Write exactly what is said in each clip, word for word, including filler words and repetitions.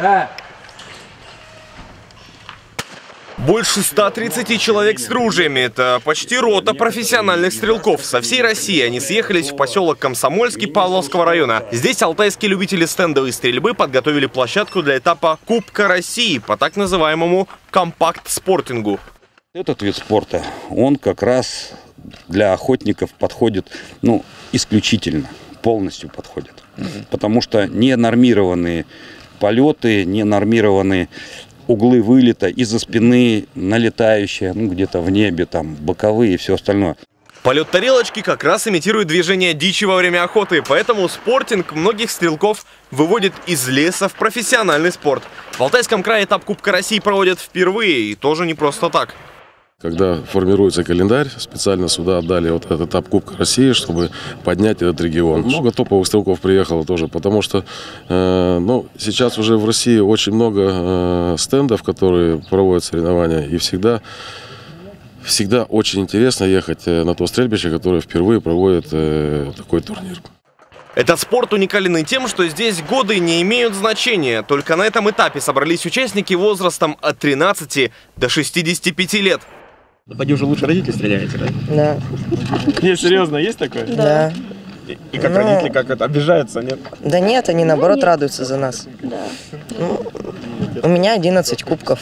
Да. Больше ста тридцати человек с ружьями. Это почти рота профессиональных стрелков. Со всей России они съехались в поселок Комсомольский Павловского района. Здесь алтайские любители стендовой стрельбы подготовили площадку для этапа Кубка России по так называемому «Компакт-спортингу». Этот вид спорта, он как раз для охотников подходит, ну, исключительно, полностью подходит. Потому что ненормированные полеты, ненормированные углы вылета, из-за спины налетающие, ну, где-то в небе, там, боковые и все остальное. Полет тарелочки как раз имитирует движение дичи во время охоты, поэтому спортинг многих стрелков выводит из леса в профессиональный спорт. В Алтайском крае этап Кубка России проводят впервые, и тоже не просто так. Когда формируется календарь, специально сюда отдали вот этот этап Кубка России, чтобы поднять этот регион. Много топовых стрелков приехало тоже, потому что э, ну, сейчас уже в России очень много э, стендов, которые проводят соревнования, и всегда, всегда очень интересно ехать на то стрельбище, которое впервые проводит э, такой турнир. Этот спорт уникален и тем, что здесь годы не имеют значения. Только на этом этапе собрались участники возрастом от тринадцати до шестидесяти пяти лет. Пойди уже лучше родители стреляете, да? Да. Нет, серьезно, есть такое? Да. И, и как ну, родители, как это, обижаются, нет? Да нет, они наоборот ну, нет. радуются за нас. Да. Ну, у меня одиннадцать кубков.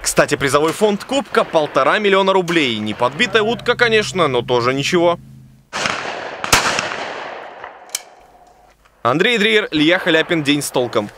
Кстати, призовой фонд кубка полтора миллиона рублей. Не подбитая утка, конечно, но тоже ничего. Андрей Дриер, Илья Халяпин, «День с толком».